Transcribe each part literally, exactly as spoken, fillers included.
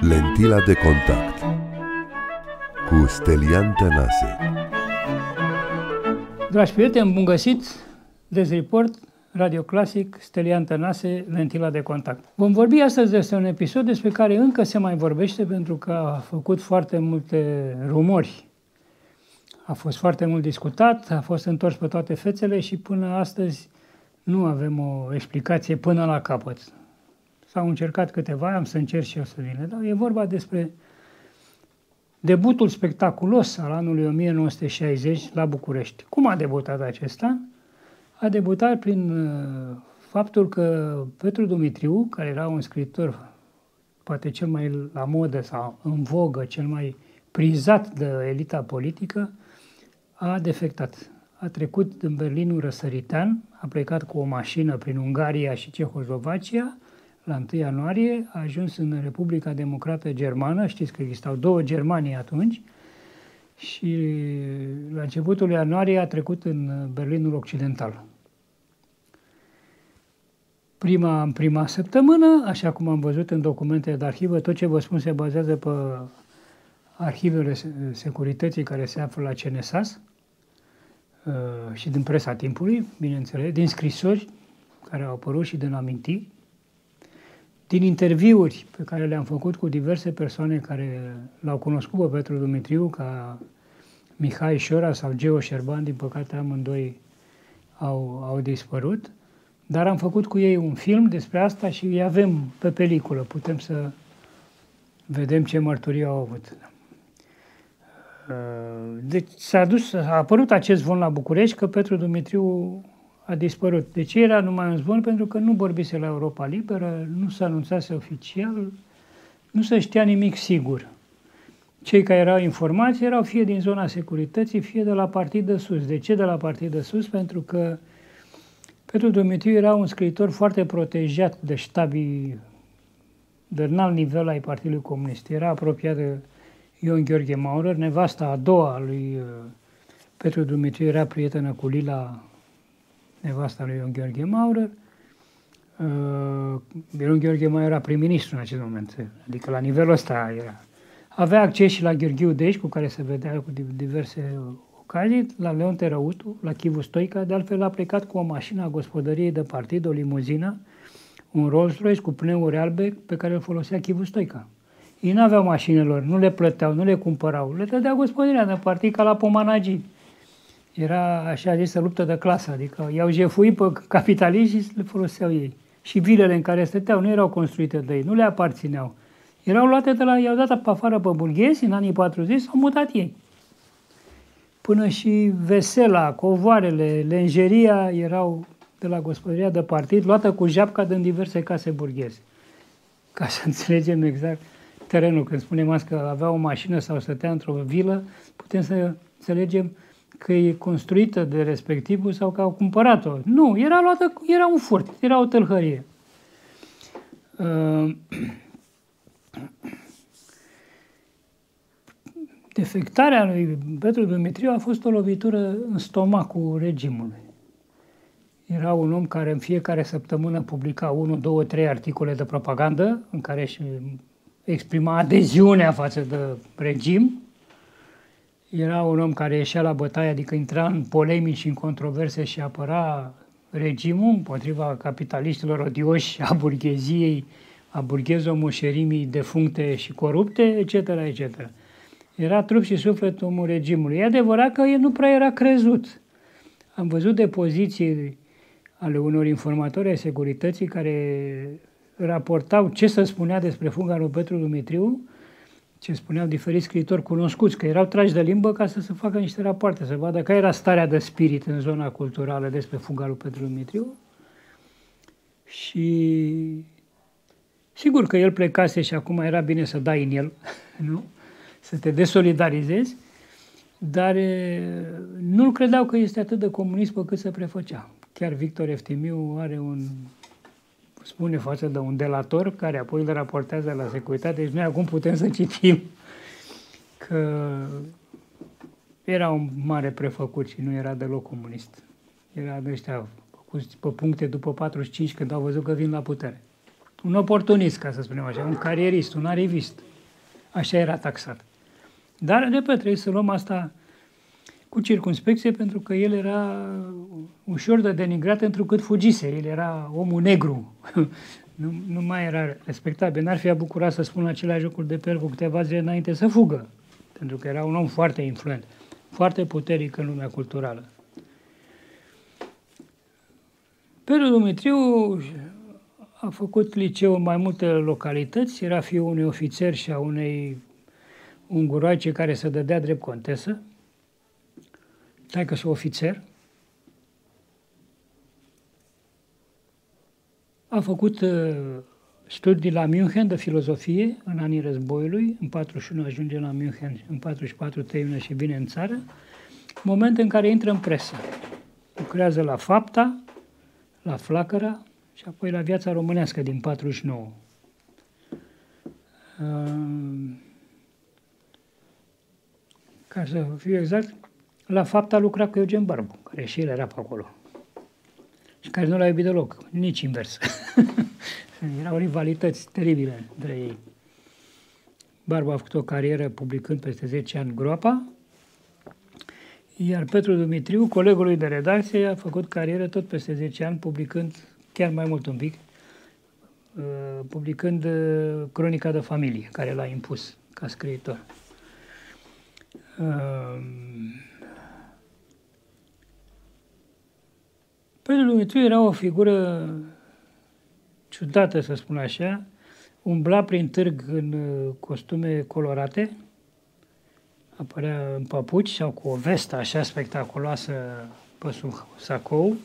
Lentila de contact cu Stelian Tănase. Dragi prieteni, bun găsit! DeskReport, Radio Clasic, Stelian Tănase, Lentila de contact. Vom vorbi astăzi despre un episod despre care încă se mai vorbește pentru că a făcut foarte multe rumori. A fost foarte mult discutat, a fost întors pe toate fețele și până astăzi nu avem o explicație până la capăt. S-au încercat câteva, am să încerc și eu să vi le dau. E vorba despre debutul spectaculos al anului o mie nouă sute șaizeci la București. Cum a debutat acesta? A debutat prin faptul că Petru Dumitriu, care era un scriitor poate cel mai la modă sau în vogă, cel mai prizat de elita politică, a defectat. A trecut în Berlinul răsăritean, a plecat cu o mașină prin Ungaria și Cehoslovacia. La întâi ianuarie a ajuns în Republica Democrată Germană, știți că existau două Germanii atunci, și la începutul ianuarie a trecut în Berlinul Occidental. Prima, în prima săptămână, așa cum am văzut în documentele de arhivă, tot ce vă spun se bazează pe arhivele securității care se află la C N S A S și din presa timpului, bineînțeles, din scrisori care au apărut și din amintiri, din interviuri pe care le-am făcut cu diverse persoane care l-au cunoscut pe Petru Dumitriu, ca Mihai Șora sau Geo Șerban, din păcate amândoi au, au dispărut, dar am făcut cu ei un film despre asta și îi avem pe peliculă, putem să vedem ce mărturii au avut. Deci s-a dus, a apărut acest zvon la București că Petru Dumitriu a dispărut. De ce era numai un zvon? Pentru că nu vorbise la Europa Liberă, nu se anunțase oficial, nu se știa nimic sigur. Cei care erau informați erau fie din zona securității, fie de la partid de sus. De ce de la partid de sus? Pentru că Petru Dumitriu era un scriitor foarte protejat de ștabii de înalt nivel ai Partidului Comunist. Era apropiat de Ion Gheorghe Maurer, nevasta a doua a lui Petru Dumitriu, era prietenă cu Lila, nevasta lui Ion Gheorghe Maurer. Ion Gheorghe Maurer era prim-ministru în acest moment, adică la nivelul ăsta era. Avea acces și la Gheorghiu-Dej, cu care se vedea cu diverse ocazii, la Leonte Răutu, la Chivu Stoica, de altfel a plecat cu o mașină a gospodăriei de partid, o limuzină, un Rolls-Royce cu pneuri albe pe care îl folosea Chivu Stoica. Ei nu aveau mașinilor, nu le plăteau, nu le cumpărau, le dădea gospodăria de partid ca la pomanagii. Era așa zisă luptă de clasă, adică i-au jefuit pe capitaliști și le foloseau ei. Și vilele în care stăteau nu erau construite de ei, nu le aparțineau. Erau luate de la, i-au dat pe afară pe burghezi, în anii patruzeci s-au mutat ei. Până și vesela, covoarele, lenjeria erau de la gospodăria de partid, luată cu japca din diverse case burgheze. Ca să înțelegem exact terenul, când spunem azi că avea o mașină sau stătea într-o vilă, putem să înțelegem că e construită de respectivul sau că au cumpărat-o. Nu, era luată, era un furt, era o tâlhărie. Defectarea lui Petru Dumitriu a fost o lovitură în stomacul regimului. Era un om care în fiecare săptămână publica unu, două, trei articole de propagandă în care își exprima adeziunea față de regim. Era un om care ieșea la bătaie, adică intra în polemici și în controverse și apăra regimul împotriva capitaliștilor odioși, a burgheziei, a burghezo-moșerimii defuncte și corupte, et cetera, et cetera. Era trup și suflet omul regimului. E adevărat că nu prea era crezut. Am văzut depoziții ale unor informatori ai securității care raportau ce se spunea despre fuga lui Petru Dumitriu, ce spuneau diferiți scriitori cunoscuți, că erau trași de limbă ca să se facă niște rapoarte, să vadă care era starea de spirit în zona culturală despre fuga lui Petru Dumitriu. Și sigur că el plecase și acum era bine să dai în el, nu? Să te desolidarizezi, dar nu-l credeau că este atât de comunist pe cât se prefăcea. Chiar Victor Eftimiu are un... spune față de un delator care apoi le raportează la securitate. Deci noi acum putem să citim că era un mare prefăcut și nu era deloc comunist. Era de ăștia făcuți pe puncte după patruzeci și cinci, când au văzut că vin la putere. un oportunist, ca să spunem așa, un carierist, un arivist. Așa era taxat. Dar, repet, trebuie să luăm asta cu circumspecție, pentru că el era ușor de denigrat, întrucât fugise. El era omul negru. Nu, nu mai era respectabil. N-ar fi abucurat să spună aceleași lucruri de pe el cu câteva zile înainte să fugă. Pentru că era un om foarte influent, foarte puternic în lumea culturală. Petru Dumitriu a făcut liceu în mai multe localități, era fiul unui ofițer și a unei unguroaice care se dădea drept contesă. Taică-s-o ofițer. A făcut studii la München de filozofie în anii războiului. În patruzeci și unu ajunge la München, în patruzeci și patru termină și vine în țară. Moment în care intră în presă. Lucrează la Fapta, la Flacăra și apoi la Viața Românească din patruzeci și nouă. Ca să fiu exact, la Fapta lucra cu Eugen Barbu, care și el era pe acolo. Și care nu l-a iubit deloc, nici invers. Erau rivalități teribile între ei. Barbu a făcut o carieră publicând peste zece ani Groapa, iar Petru Dumitriu, colegului de redacție, a făcut carieră tot peste zece ani, publicând, chiar mai mult un pic, publicând Cronica de familie, care l-a impus ca scriitor. Petru Dumitriu era o figură ciudată, să spun așa, umbla prin târg în costume colorate, apărea în papuci sau cu o vestă așa spectaculoasă pe sub sacou,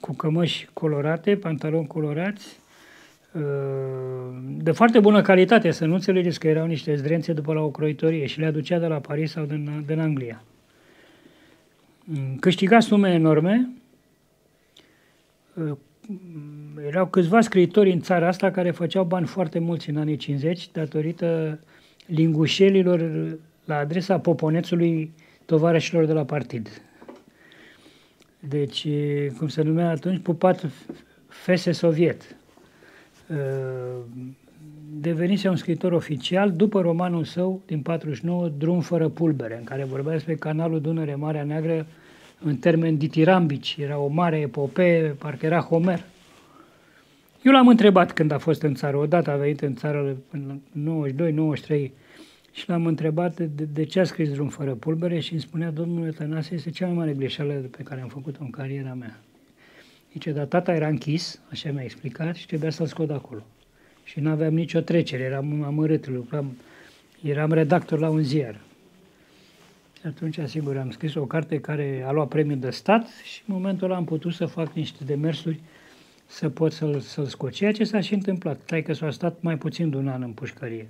cu cămăși colorate, pantaloni colorați, de foarte bună calitate, să nu înțelegeți că erau niște zdrențe după la o croitorie și le aducea de la Paris sau din, din Anglia. Câștiga sume enorme. Erau câțiva scriitori în țara asta care făceau bani foarte mulți în anii cincizeci datorită lingușelilor la adresa poponețului tovarășilor de la partid. Deci, cum se numea atunci, pupat fese soviet. Devenise un scriitor oficial după romanul său din patruzeci și nouă, Drum fără pulbere, în care vorbea despre canalul Dunăre-Marea Neagră în termeni ditirambici. Era o mare epopee, parcă era Homer. Eu l-am întrebat când a fost în țară, odată a venit în țară în nouăzeci și doi nouăzeci și trei și l-am întrebat de, de ce a scris Drum fără pulbere și îmi spunea: domnule Tănase, este cea mai mare greșeală pe care am făcut-o în cariera mea. Zice, dar tata era închis, așa mi-a explicat, și trebuia să-l scot acolo. Și nu aveam nicio trecere, eram amărât, lucram, eram redactor la un ziar. Și atunci, sigur, am scris o carte care a luat premiul de stat și în momentul ăla am putut să fac niște demersuri să pot să-l să scot. Ceea ce s-a și întâmplat. Taică s-a stat mai puțin de un an în pușcărie.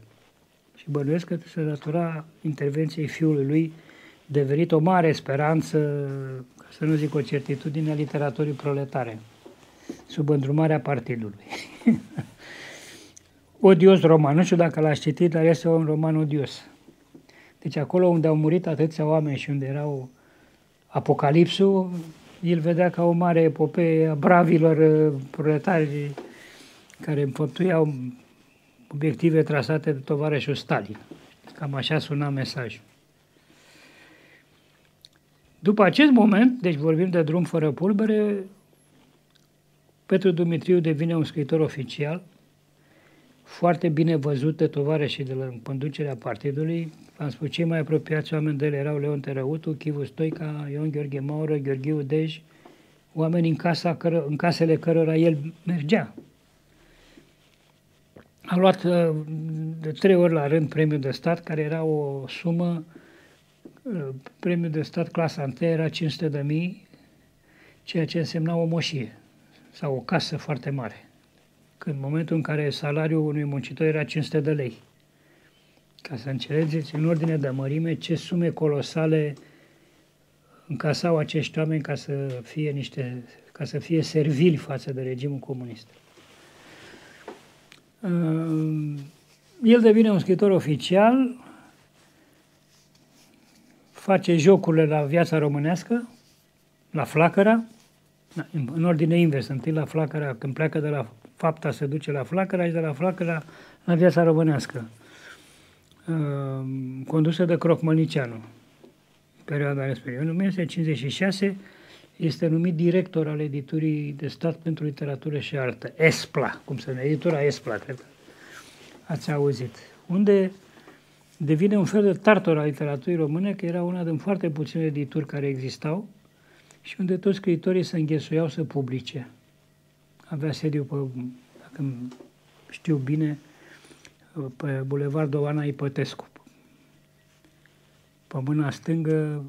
Și bănuiesc că se datora intervenției fiului lui, devenit o mare speranță, să nu zic o certitudine, a literaturii proletare, sub îndrumarea partidului. Odios roman, nu știu dacă l-ați citit, dar este un roman odios. Deci acolo unde au murit atâția oameni și unde erau apocalipsul, el vedea ca o mare epopee a bravilor proletari care înfăptuiau obiective trasate de tovarășul Stalin. Cam așa suna mesajul. După acest moment, deci vorbim de Drum fără pulbere, Petru Dumitriu devine un scriitor oficial, foarte bine văzut de tovarășii de la conducerea partidului. Am spus, cei mai apropiați oameni de el erau Leonte Răutu, Chivu Stoica, Ion Gheorghe Maurer, Gheorghiu-Dej, oameni în, casa căr în casele cărora el mergea. A luat de trei ori la rând premiul de stat, care era o sumă. Premiul de stat clasa unu era cinci sute de mii, ceea ce însemna o moșie sau o casă foarte mare. Când, în momentul în care salariul unui muncitor era cinci sute de lei. Ca să înțelegeți, în ordine de mărime, ce sume colosale încasau acești oameni ca să fie, niște, ca să fie servili față de regimul comunist. El devine un scriitor oficial, face jocurile la Viața Românească, la Flacăra, în ordine invers, întâi la Flacăra, când pleacă de la fapta se duce la Flacăra și de la Flacăra la Viața Românească, condusă de Crohmălniceanu. Perioada respectivă. În o mie nouă sute cincizeci și șase este numit director al editurii de stat pentru literatură și artă, ESPLA, cum se numește, editura ESPLA, cred că ați auzit, unde devine un fel de tartor al literaturii române, că era una din foarte puține edituri care existau și unde toți scriitorii se înghesuiau să publice. Avea sediu, pe, dacă știu bine, pe Bulevardul Oana Ipătescu. Pe mâna stângă,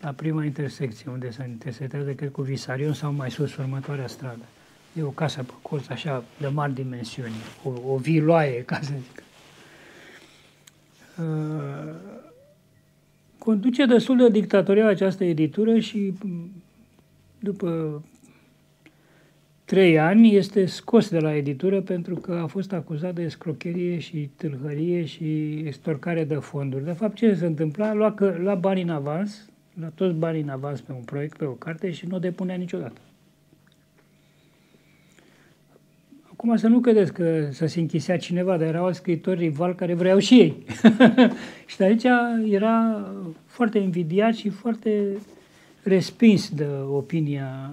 la prima intersecție, unde se intersectează, cred, cu Visarion sau mai sus, următoarea stradă. E o casă pe colț, așa, de mari dimensiuni, o, o viloaie, ca să zic. Uh, conduce destul de dictatorial această editură și după trei ani este scos de la editură pentru că a fost acuzat de escrocherie și tâlhărie și extorcare de fonduri. De fapt, ce se întâmpla? Lua, că, lua bani în avans, lua toți banii în avans pe un proiect, pe o carte și nu o depunea niciodată. Acum să nu credeți că să se închisea cineva, dar erau alți scriitori rivali care vreau și ei. Și de aici era foarte invidiat și foarte respins de opinia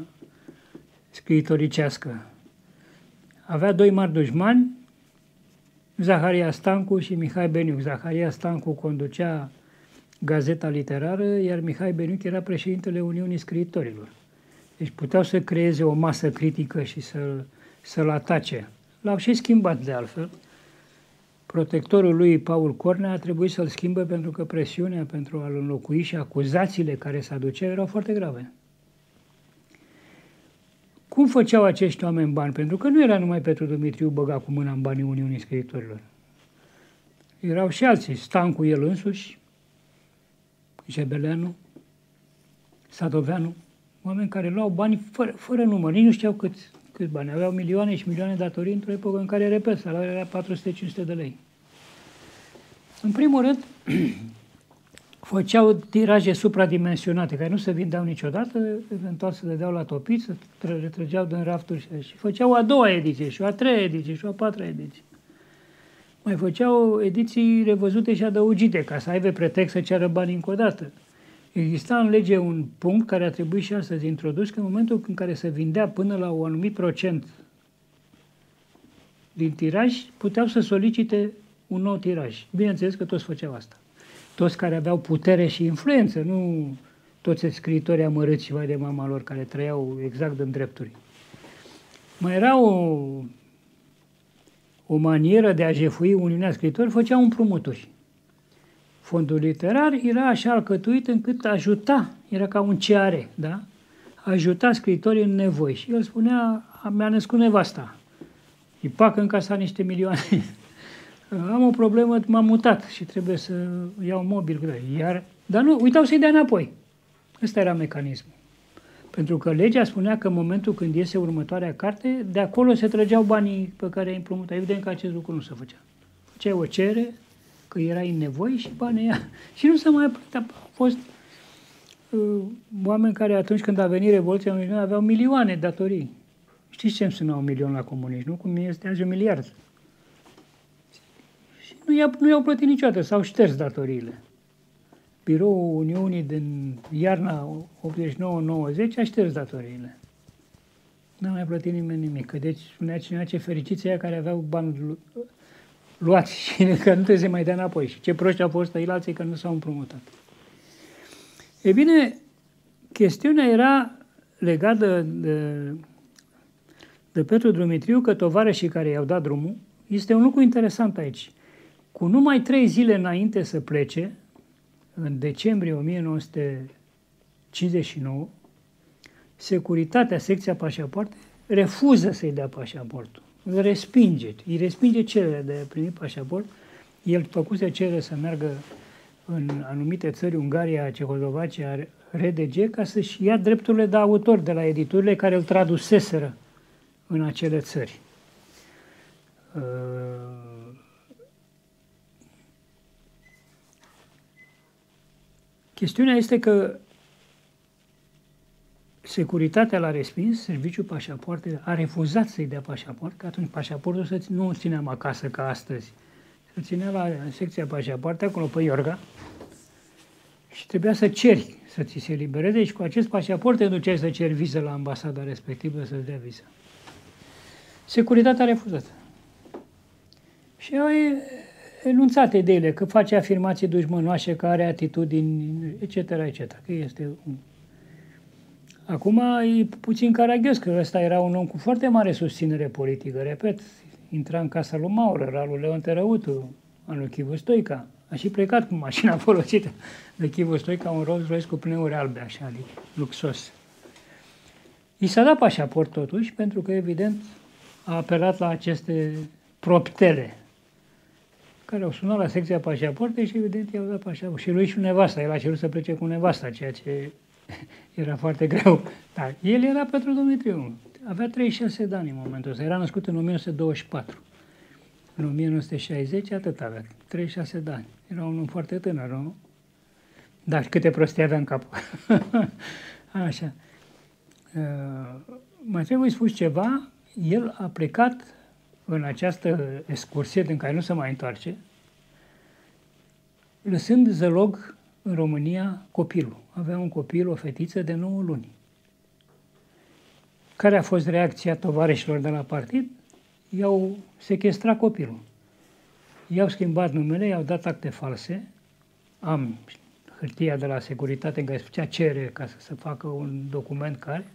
scriitoricească. Avea doi mari dușmani, Zaharia Stancu și Mihai Beniuc. Zaharia Stancu conducea Gazeta Literară, iar Mihai Beniuc era președintele Uniunii Scriitorilor. Deci puteau să creeze o masă critică și să-l să-l atace. L-au și schimbat, de altfel. Protectorul lui, Paul Cornea, a trebuit să-l schimbe pentru că presiunea pentru a-l înlocui și acuzațiile care se aduceau erau foarte grave. Cum făceau acești oameni bani? Pentru că nu era numai Petru Dumitriu băga cu mâna în banii Uniunii Scriitorilor. Erau și alții. Stancu el însuși, Jebeleanu, Sadoveanu, oameni care luau bani fără, fără număr, nici nu știau câți. Câți bani? Aveau milioane și milioane de datorii într-o epocă în care, repet, salariul era patru sute cinci sute de lei. În primul rând, făceau tiraje supradimensionate, care nu se vindeau niciodată, eventual se dădeau la topiți, se retrăgeau din rafturi și făceau a doua ediție, și a treia ediție, și a patra ediție. Mai făceau ediții revăzute și adăugite, ca să aibă pretext să ceară bani încă o dată. Exista în lege un punct care a trebuit și astăzi introdus, că în momentul în care se vindea până la un anumit procent din tiraj, puteau să solicite un nou tiraj. Bineînțeles că toți făceau asta. Toți care aveau putere și influență, nu toți scriitorii amărâți și vai de mama lor, care trăiau exact din drepturi. Mai era o, o manieră de a jefui Uniunea Scriitorilor, făceau împrumuturi. Fondul literar era așa alcătuit încât ajuta, era ca un C R, da? Ajuta scriitorii în nevoi. Și el spunea, mi-a născut nevasta, îi pac în casa niște milioane, am o problemă, m-am mutat și trebuie să iau mobil. Iar, dar nu, uitau să-i dea înapoi. Ăsta era mecanismul. Pentru că legea spunea că în momentul când iese următoarea carte, de acolo se trăgeau banii pe care îi împrumuta. Evident că acest lucru nu se făcea. Făceai o cerere, că erai în nevoie și banii ea. Și nu s-a mai plătit. Au fost uh, oameni care atunci când a venit Revoluția Milion aveau milioane datorii. Știți ce îmi suna un milion la comuniști, nu? Cum este azi un miliard. Și nu i-au plătit niciodată, s-au șters datoriile. Biroul Uniunii din iarna optzeci și nouă nouăzeci a șters datoriile. N-a mai plătit nimeni nimic. Deci spunea cineva ce fericiți aia care aveau bani luați și că nu trebuie să mai dea înapoi. Și ce proști au fost ei alții că nu s-au împrumutat. E bine, chestiunea era legată de, de, de Petru Dumitriu, că tovarășii care i-au dat drumul, este un lucru interesant aici. Cu numai trei zile înainte să plece, în decembrie o mie nouă sute cincizeci și nouă, Securitatea, secția pașapoarte, refuză să-i dea pașaportul. Îl respinge, îi respinge cererea de a primi pașaport. El făcuse cerere să meargă în anumite țări, Ungaria, Cehoslovacia, R D G, ca să-și ia drepturile de autor de la editurile care îl traduseseră în acele țări. Chestiunea este că Securitatea l-a respins, serviciul pașapoarte a refuzat să-i dea pașaport, că atunci pașaportul să nu îl țineam acasă ca astăzi. Îl ținea la secția pașapoarte, acolo pe Iorga, și trebuia să ceri să ți se libereze și cu acest pașaport te duceai să ceri viză la ambasada respectivă să-ți dea viză. Securitatea a refuzat. Și au enunțat ideile că face afirmații dușmănoase, că are atitudini, et cetera, et cetera. Că este un... Acum e puțin caragios, că ăsta era un om cu foarte mare susținere politică, repet. Intra în casa lui Maurer, al lui Leonte Răutu, al lui Chivu Stoica. A și plecat cu mașina folosită de Chivu Stoica, un Rolls-Royce cu pneuri albe, așa, luxos. I s-a dat pașaport totuși, pentru că, evident, a apelat la aceste proptele, care au sunat la secția pașaportei și, evident, i-au dat pașaport. Și lui și nevasta, el a cerut să plece cu nevasta, ceea ce era foarte greu. Dar el era Petru Dumitriu. Avea treizeci și șase de ani în momentul ăsta. Era născut în o mie nouă sute douăzeci și patru. În o mie nouă sute șaizeci, atât avea. treizeci și șase de ani. Era un om foarte tânăr, nu? Dar câte prostii avea în cap. Așa. Uh, mai trebuie spus ceva. El a plecat în această excursie din care nu se mai întoarce, lăsând zălog în România copilul. Avea un copil, o fetiță de nouă luni. Care a fost reacția tovarășilor de la partid? I-au sechestrat copilul. I-au schimbat numele, i-au dat acte false. Am hârtia de la securitate în care spunea cere ca să se facă un document care.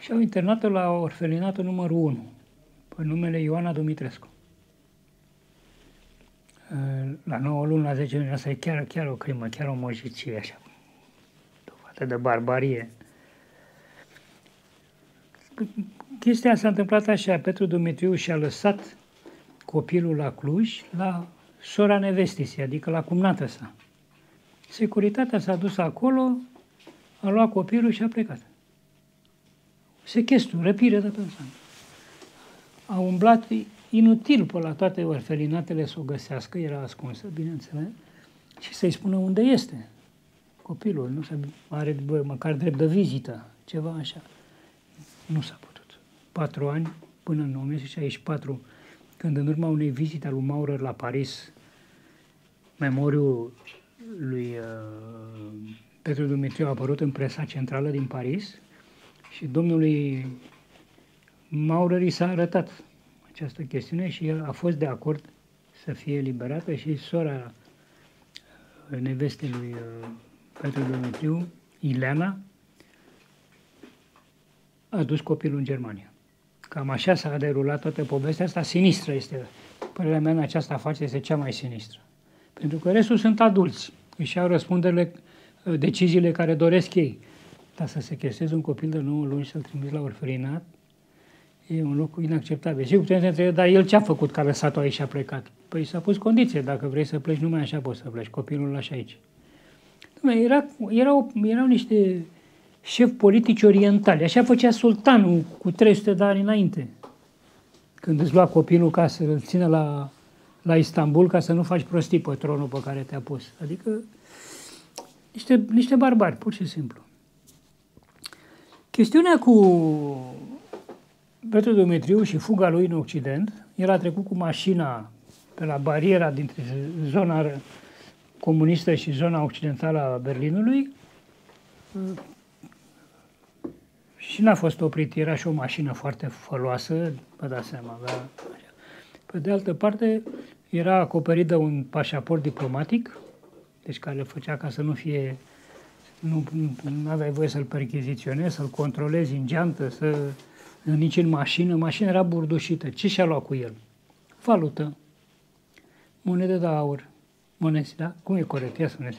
Și au internat-o la orfelinatul numărul unu, pe numele Ioana Dumitrescu. La nouă luni, la zece luni, asta e chiar, chiar o crimă, chiar o mojicie, așa, dovadă de barbarie. Chestia s-a întâmplat așa, Petru Dumitriu și-a lăsat copilul la Cluj, la sora nevestisei, adică la cumnată sa. Securitatea s-a dus acolo, a luat copilul și a plecat. Sechestru, răpire de persoană. A umblat inutil pe la toate orfelinatele să o găsească, era ascunsă, bineînțeles, și să-i spună unde este copilul, nu se are bă, măcar drept de vizită, ceva așa. Nu s-a putut. Patru ani, până în o mie nouă sute șaizeci și patru, când în urma unei vizite a lui Maurer la Paris, memoriul lui uh, Petru Dumitriu a apărut în presa centrală din Paris și domnului Maurer i s-a arătat această chestiune și el a fost de acord să fie eliberată și sora nevestei lui uh, Petru Dumitriu, Ileana, a dus copilul în Germania. Cam așa s-a derulat toată povestea asta. Sinistră este. Părerea mea în această afacere este cea mai sinistră. Pentru că restul sunt adulți. Își au răspunderile, deciziile care doresc ei. Dar să sechestrezi un copil de nouă luni și să-l trimiți la orfelinat e un lucru inacceptabil. Și putem să întrebăm, dar el ce-a făcut că a lăsat-o aici și a plecat? Păi s-a pus condiție. Dacă vrei să pleci, numai așa poți să pleci. Copilul îl lași aici. Era, erau, erau niște... șef politici orientali. Așa făcea sultanul cu trei sute de ani înainte. Când îți lua copilul ca să îl țină la, la Istanbul, ca să nu faci prostii pe tronul pe care te-a pus. Adică niște, niște barbari, pur și simplu. Chestiunea cu Petru Dumitriu și fuga lui în Occident, el a trecut cu mașina pe la bariera dintre zona comunistă și zona occidentală a Berlinului, și n-a fost oprit, era și o mașină foarte făloasă, vă dați seama, da? Pe de altă parte, era acoperit de un pașaport diplomatic, deci care le făcea ca să nu fie, nu, nu aveai voie să-l percheziționezi, să-l controlezi în geantă, să, nici în mașină, mașina era burdușită. Ce și-a luat cu el? Valută, monede de aur, monezi, da? Cum e corect? Ia spuneți.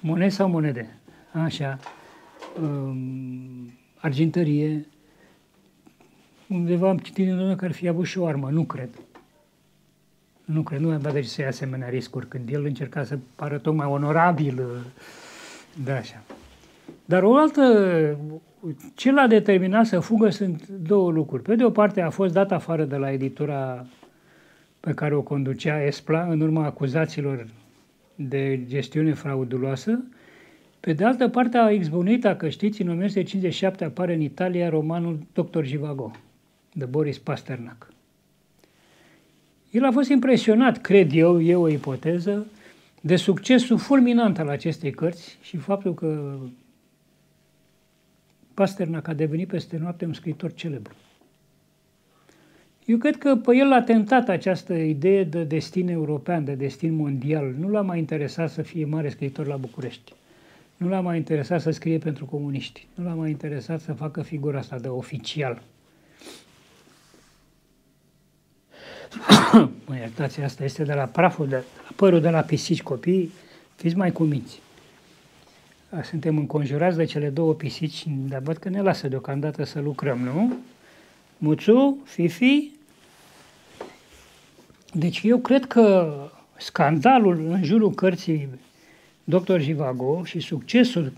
Monede sau monede? Așa. Argintărie, undeva am citit în urmă că ar fi avut și o armă, nu cred. Nu cred, nu avea de ce să ia asemenea riscuri, când el încerca să pară tocmai onorabil, da, așa. Dar o altă, ce l-a determinat să fugă sunt două lucruri. Pe de o parte a fost dat afară de la editura pe care o conducea ESPLA, în urma acuzațiilor de gestiune frauduloasă, Pe de altă parte, a exbunit, dacă știți, în o mie nouă sute cincizeci și șapte apare în Italia romanul doctor Jivago, de Boris Pasternak. El a fost impresionat, cred eu, e o ipoteză, de succesul fulminant al acestei cărți și faptul că Pasternak a devenit peste noapte un scriitor celebru. Eu cred că pe el l-a tentat această idee de destin european, de destin mondial. Nu l-a mai interesat să fie mare scriitor la București. Nu l-a mai interesat să scrie pentru comuniști. Nu l-a mai interesat să facă figura asta de oficial. Mă iertați, asta este de la praful, de la părul de la pisici, copii. Fiți mai cuminți. Suntem înconjurați de cele două pisici, dar văd că ne lasă deocamdată să lucrăm, nu? Muțu, Fifi. Deci eu cred că scandalul în jurul cărții doctor Jivago și succesul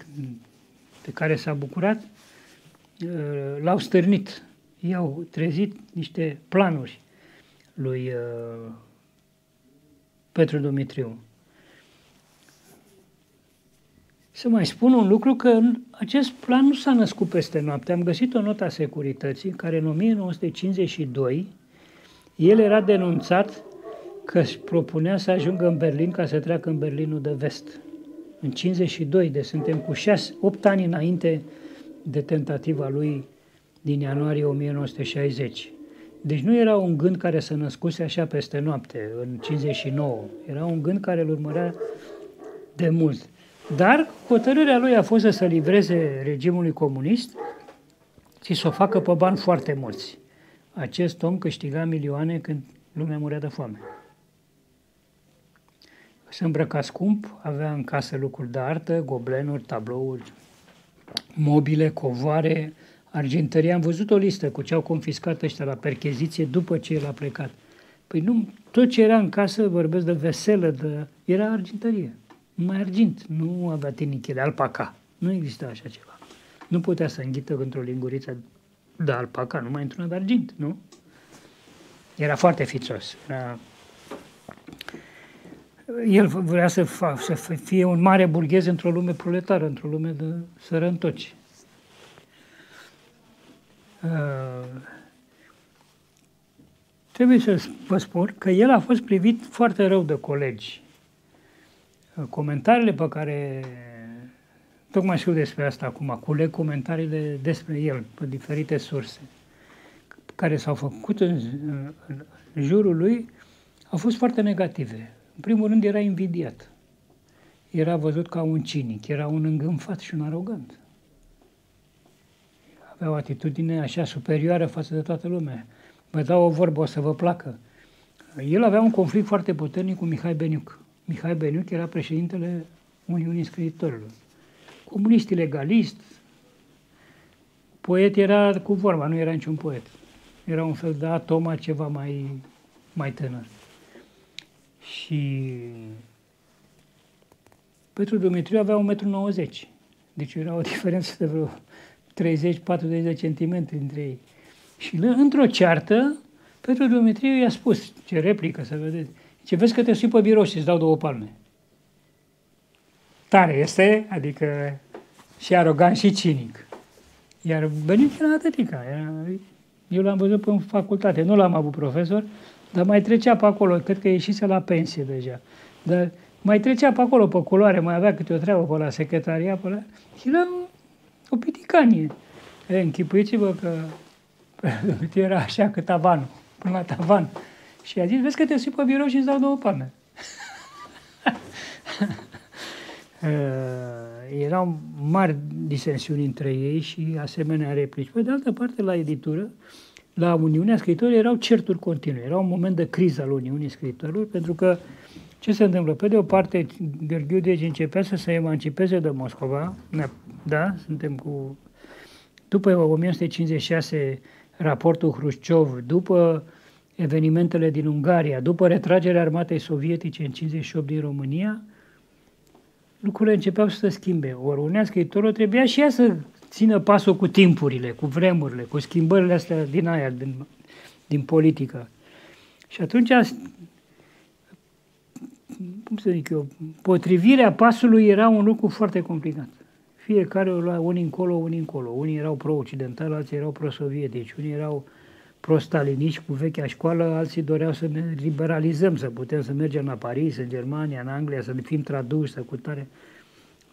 pe care s-a bucurat l-au stârnit. I-au trezit niște planuri lui Petru Dumitriu. Să mai spun un lucru, că acest plan nu s-a născut peste noapte. Am găsit o notă a Securității, care în o mie nouă sute cincizeci și doi, el era denunțat că își propunea să ajungă în Berlin ca să treacă în Berlinul de Vest. În cincizeci și doi, de suntem cu șase, opt ani înainte de tentativa lui din ianuarie o mie nouă sute șaizeci. Deci nu era un gând care se născuse așa peste noapte, în cincizeci și nouă. Era un gând care îl urmărea de mult. Dar hotărârea lui a fost să se livreze regimului comunist și să o facă pe bani foarte mulți. Acest om câștiga milioane când lumea murea de foame. Se îmbrăca scump, avea în casă lucruri de artă, goblenuri, tablouri, mobile, covoare, argintării. Am văzut o listă cu ce au confiscat ăștia la percheziție după ce el a plecat. Păi nu, tot ce era în casă, vorbesc de veselă, de, era argintărie. Mai argint, nu avea tinichele, alpaca. Nu exista așa ceva. Nu putea să înghită într-o linguriță de alpaca, numai într-una de argint, nu? Era foarte fițos. Era... El vrea să, fa- să fie un mare burghez într-o lume proletară, într-o lume de sărăntoci. Uh... Trebuie să vă spun că el a fost privit foarte rău de colegi. Comentariile pe care, tocmai știu despre asta acum, culeg comentariile despre el, pe diferite surse, care s-au făcut în, în jurul lui, au fost foarte negative. În primul rând era invidiat. Era văzut ca un cinic, era un îngânfat și un arogant. Avea o atitudine așa superioară față de toată lumea. Vă dau o vorbă, o să vă placă. El avea un conflict foarte puternic cu Mihai Beniuc. Mihai Beniuc era președintele Uniunii Scriitorilor. Comunist, legalist, poet era cu vorba, nu era niciun poet. Era un fel de atoma ceva mai, mai tânăr. Și Petru Dumitriu avea un metru nouăzeci. Deci era o diferență de vreo treizeci-patruzeci de centimetri între ei. Și într-o ceartă, Petru Dumitriu i-a spus, ce replică să vedeți, ce vezi că te sui pe birou și îți dau două palme. Tare este, adică și arogant și cinic. Iar Beniuc era atâtica. Era... Eu l-am văzut pe facultate, nu l-am avut profesor, dar mai trecea pe acolo, cred că ieșise la pensie deja. Dar mai trecea pe acolo, pe culoare, mai avea câte o treabă pe la secretaria, pe la... Și era o piticanie. E, închipuiți-vă că era așa cât tavanul, până la tavan. Și a zis, vezi că te sui pe birou și îți dau două palme. Erau mari disensiuni între ei și asemenea replici. Pe de altă parte, la editură, la Uniunea Scriitorilor, erau certuri continue. Era un moment de criză al Uniunii Scriitorilor, pentru că ce se întâmplă? Pe de o parte, Gheorghiu-Dej începea să se emancipeze de Moscova. Da, suntem cu... După o mie nouă sute cincizeci și șase, raportul Hrușciov, după evenimentele din Ungaria, după retragerea armatei sovietice în cincizeci și opt din România, lucrurile începeau să se schimbe. Ori Uniunea Scriitorilor trebuia și ea să țină pasul cu timpurile, cu vremurile, cu schimbările astea din aia, din, din politică. Și atunci cum să zic eu, potrivirea pasului era un lucru foarte complicat. Fiecare o lua unii încolo, unii încolo. Unii erau pro-occidentali, alții erau pro-sovietici, unii erau pro-staliniști cu vechea școală, alții doreau să ne liberalizăm, să putem să mergem la Paris, în Germania, în Anglia, să ne fim traduși, să cutare.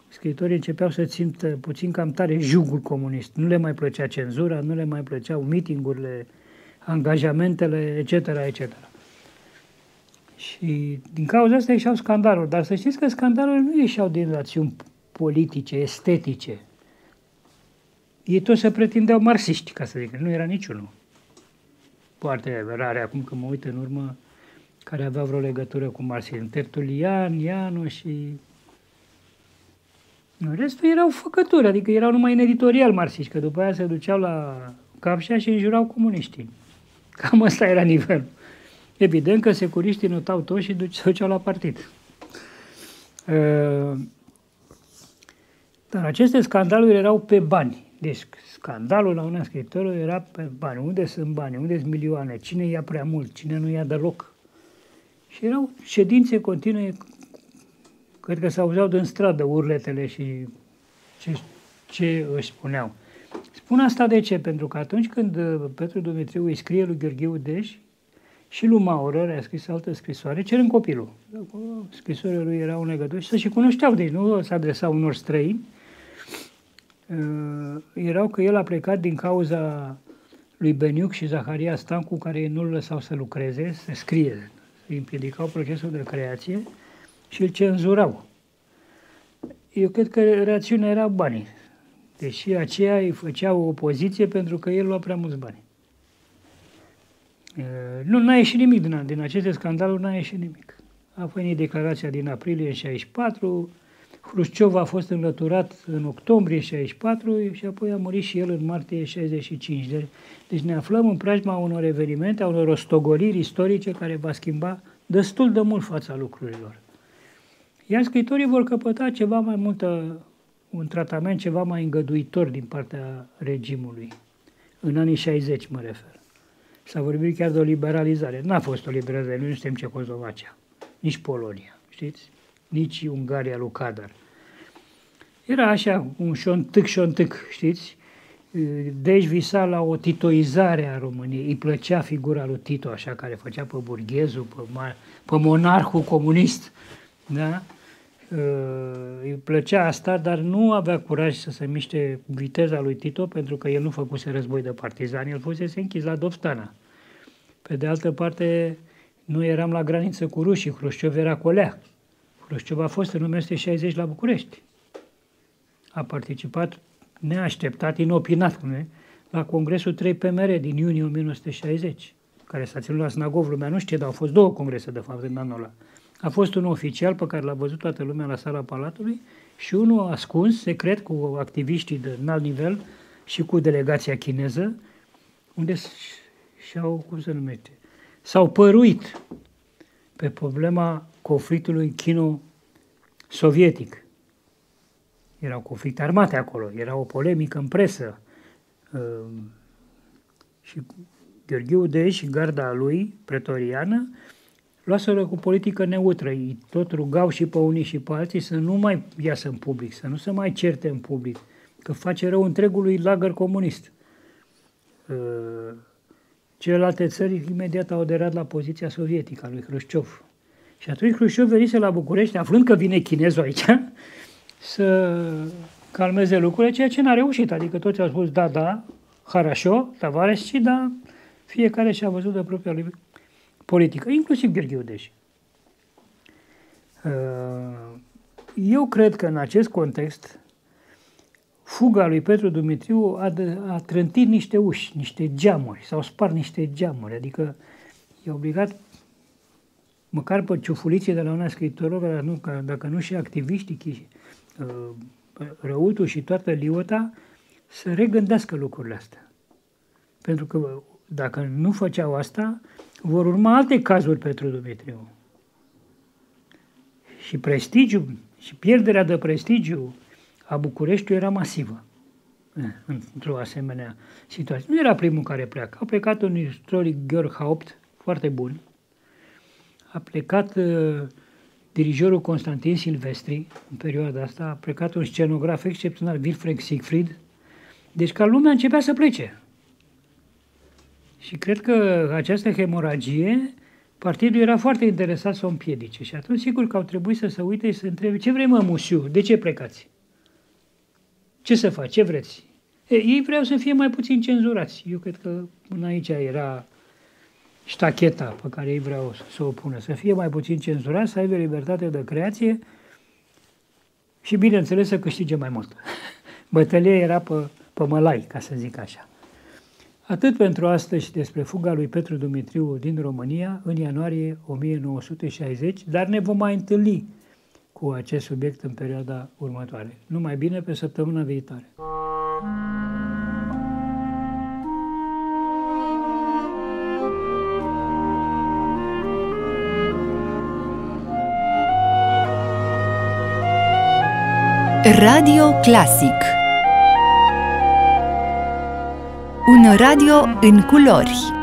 Scriitorii începeau să țintă puțin cam tare jugul comunist. Nu le mai plăcea cenzura, nu le mai plăceau mitingurile, angajamentele, et cetera, et cetera. Și din cauza asta ieșeau scandaluri. Dar să știți că scandalurile nu ieșeau din rațiuni politice, estetice. Ei toți se pretindeau marxiști, ca să zic. Nu era niciunul. Foarte rare acum că mă uit în urmă care avea vreo legătură cu marxism. Tertulian, Ianu și... Restul erau făcături, adică erau numai în editorial marxiști, că după aia se duceau la Capșa și înjurau comuniștii. Cam ăsta era nivelul. Evident că securiștii notau toți și se duceau la partid. Dar aceste scandaluri erau pe bani. Deci scandalul la un scriitor era pe bani. Unde sunt bani? Unde sunt milioane? Cine ia prea mult? Cine nu ia deloc? Și erau ședințe continue. Cred că s-auzeau din stradă urletele și ce, ce își spuneau. Spun asta de ce? Pentru că atunci când Petru Dumitriu îi scrie lui Gheorghiu-Dej și lui Maurer, a scris altă scrisoare, cerând copilul. Scrisorile lui erau în legătură și se și cunoșteau, deci nu se adresau unor străini. Erau că el a plecat din cauza lui Beniuc și Zaharia Stancu, care nu îl lăsau să lucreze, să scrie, îi împiedicau procesul de creație. Și îl cenzurau. Eu cred că rațiunea era banii. Deși aceea îi făcea o opoziție pentru că el lua prea mulți bani. E, nu, n-a ieșit nimic din, din aceste scandaluri, n-a ieșit nimic. A venit declarația din aprilie în șaizeci și patru, Hrușciov a fost înlăturat în octombrie șaizeci și patru și apoi a murit și el în martie șaizeci și cinci. Deci, deci ne aflăm în preajma unor evenimente, a unor rostogoliri istorice care va schimba destul de mult fața lucrurilor. Iar scriitorii vor căpăta ceva mai multă, un tratament ceva mai îngăduitor din partea regimului. În anii șaizeci mă refer. S-a vorbit chiar de o liberalizare. N-a fost o liberalizare, nu suntem Cehoslovacia, nici Polonia, știți? Nici Ungaria lui Kadar. Era așa un șontâc, șontâc, știți? Deci visa la o titoizare a României. Îi plăcea figura lui Tito, așa, care făcea pe burghezul, pe, pe monarhul comunist. Da? Îi plăcea asta, dar nu avea curaj să se miște viteza lui Tito, pentru că el nu făcuse război de partizani, el fusese închis la Dofstana. Pe de altă parte, nu eram la graniță cu rușii, Hrușciov era colea. Hrușciov a fost în o mie nouă sute șaizeci la București. A participat neașteptat, inopinat, cum la Congresul trei P M R din iunie o mie nouă sute șaizeci, care s-a ținut la Snagov, lumea nu știe, dar au fost două congrese, de fapt, în anul ăla. A fost un oficial pe care l-a văzut toată lumea la sala Palatului și unul ascuns, secret, cu activiștii de înalt nivel și cu delegația chineză, unde și-au, cum se numește, s-au păruit pe problema conflictului chino-sovietic. Erau conflicte armate acolo, era o polemică în presă. Și Gheorghiu-Dej și garda lui, pretoriană, luaseră cu politică neutră, ei tot rugau și pe unii și pe alții să nu mai iasă în public, să nu se mai certe în public, că face rău întregului lagăr comunist. Celelalte țări imediat au aderat la poziția sovietică a lui Hrușciov. Și atunci Hrușciov venise la București, aflând că vine chinezul aici, să calmeze lucrurile, ceea ce n-a reușit. Adică toți au spus, da, da, harașo, tavares, și da, fiecare și-a văzut de propria lui politică, inclusiv Gheorghiu-Dej. Eu cred că în acest context fuga lui Petru Dumitriu a, de, a trântit niște uși, niște geamuri, s-au spart niște geamuri, adică i-a obligat măcar pe ciufuliții de la una scriitorilor, dacă nu și activiștii, Răutu și toată liota, să regândească lucrurile astea. Pentru că dacă nu făceau asta, vor urma alte cazuri Petru Dumitriu. Și prestigiul, și pierderea de prestigiu a Bucureștiului era masivă într-o asemenea situație. Nu era primul care pleacă. A plecat un istoric, Gheorghe Haupt, foarte bun. A plecat Dirijorul Constantin Silvestri, în perioada asta, a plecat un scenograf excepțional, Wilfried Siegfried. Deci ca lumea începea să plece. Și cred că această hemoragie, partidul era foarte interesat să o împiedice. Și atunci, sigur că au trebuit să se uite și să întrebe, ce vrei mă, Musiu? De ce plecați? Ce să faci? Ce vreți? E, ei vreau să fie mai puțin cenzurați. Eu cred că până aici era ștacheta pe care ei vreau să o pună. Să fie mai puțin cenzurați, să aibă libertate de creație și, bineînțeles, să câștige mai mult. Bătălia era pe, pe mălai, ca să zic așa. Atât pentru astăzi despre fuga lui Petru Dumitriu din România în ianuarie o mie nouă sute șaizeci, dar ne vom mai întâlni cu acest subiect în perioada următoare. Numai bine, pe săptămâna viitoare! Radio Clasic, un radio în culori.